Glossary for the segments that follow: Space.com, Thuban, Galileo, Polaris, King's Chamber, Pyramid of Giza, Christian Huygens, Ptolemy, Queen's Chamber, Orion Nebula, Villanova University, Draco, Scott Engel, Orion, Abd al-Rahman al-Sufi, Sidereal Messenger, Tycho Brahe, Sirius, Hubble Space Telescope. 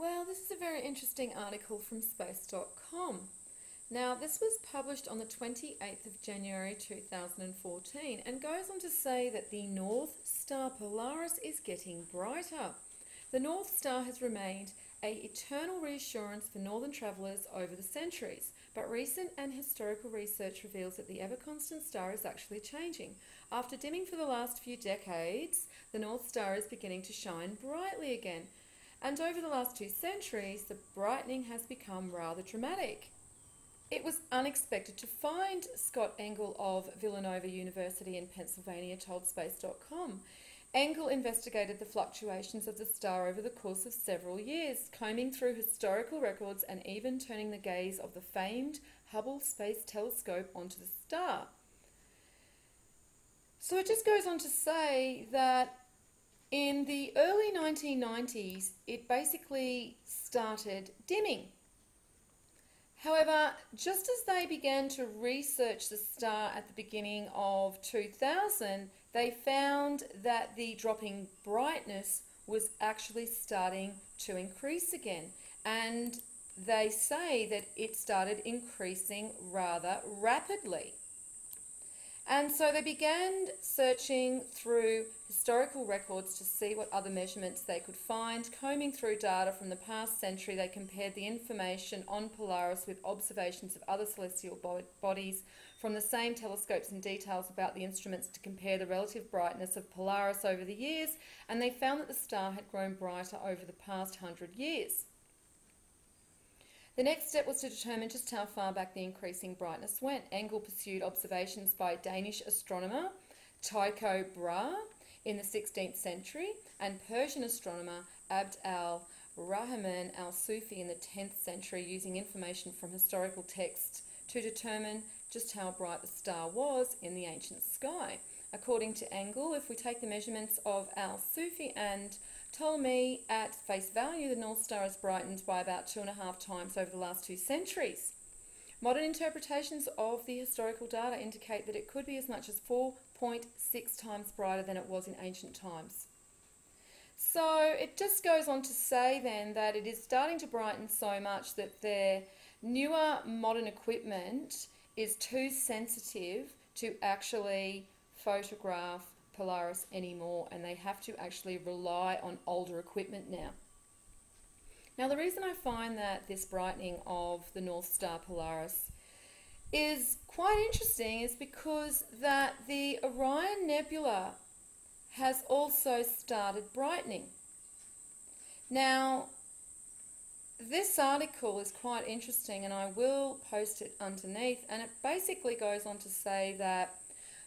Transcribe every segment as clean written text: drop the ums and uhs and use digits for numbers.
Well, this is a very interesting article from space.com. Now, this was published on the 28th of January 2014 and goes on to say that the North Star Polaris is getting brighter. The North Star has remained an eternal reassurance for northern travellers over the centuries, but recent and historical research reveals that the ever-constant star is actually changing. After dimming for the last few decades, the North Star is beginning to shine brightly again. And over the last 2 centuries, the brightening has become rather dramatic. It was unexpected to find, Scott Engel of Villanova University in Pennsylvania told Space.com. Engel investigated the fluctuations of the star over the course of several years, combing through historical records and even turning the gaze of the famed Hubble Space Telescope onto the star. So it just goes on to say that in the early 1990s, it basically started dimming. However, just as they began to research the star at the beginning of 2000, they found that the dropping brightness was actually starting to increase again. And they say that it started increasing rather rapidly. And so they began searching through historical records to see what other measurements they could find. Combing through data from the past century, they compared the information on Polaris with observations of other celestial bodies from the same telescopes and details about the instruments to compare the relative brightness of Polaris over the years, and they found that the star had grown brighter over the past 100 years. The next step was to determine just how far back the increasing brightness went. Engel pursued observations by Danish astronomer Tycho Brahe in the 16th century and Persian astronomer Abd al-Rahman al-Sufi in the 10th century, using information from historical texts to determine just how bright the star was in the ancient sky. According to Engel, if we take the measurements of al-Sufi and Ptolemy at face value, the North Star has brightened by about 2.5 times over the last 2 centuries. Modern interpretations of the historical data indicate that it could be as much as 4.6 times brighter than it was in ancient times. So it just goes on to say then that it is starting to brighten so much that their newer modern equipment is too sensitive to actually photograph Polaris anymore, and they have to actually rely on older equipment now. Now, the reason I find that this brightening of the North Star Polaris is quite interesting is because that the Orion Nebula has also started brightening. Now, this article is quite interesting, and I will post it underneath, and it basically goes on to say that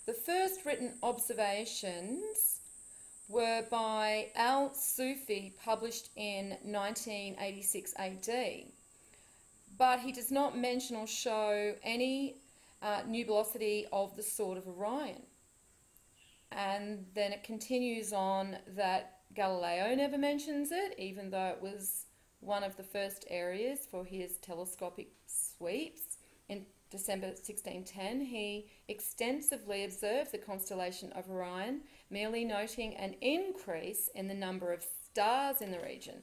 the first written observations were by al-Sufi, published in 1986 AD, but he does not mention or show any nebulosity of the sort of Orion. And then it continues on that Galileo never mentions it, even though it was one of the first areas for his telescopic sweeps. In December 1610, he extensively observed the constellation of Orion, merely noting an increase in the number of stars in the region.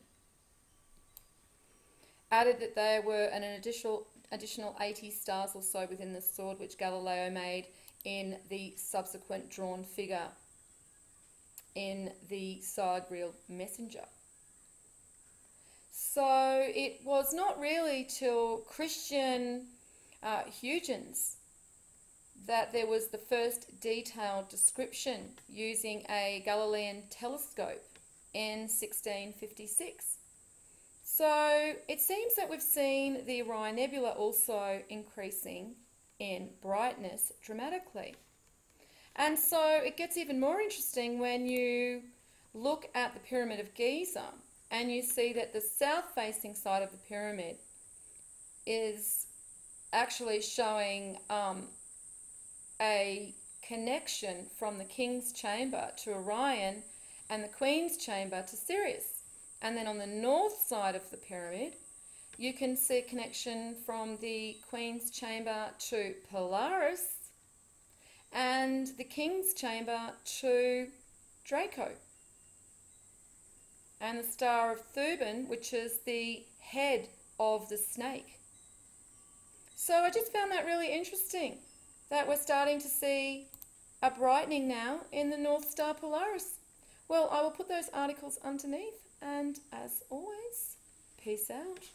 Added that there were an additional 80 stars or so within the sword, which Galileo made in the subsequent drawn figure in the Sidereal Messenger. So it was not really till Christian Huygens that there was the first detailed description using a Galilean telescope in 1656. So it seems that we've seen the Orion Nebula also increasing in brightness dramatically. And so it gets even more interesting when you look at the Pyramid of Giza and you see that the south-facing side of the pyramid is actually showing a connection from the King's Chamber to Orion and the Queen's Chamber to Sirius. And then on the north side of the pyramid, you can see a connection from the Queen's Chamber to Polaris and the King's Chamber to Draco. and the star of Thuban, which is the head of the snake. So I just found that really interesting, that we're starting to see a brightening now in the North Star Polaris. Well, I will put those articles underneath, and as always, peace out.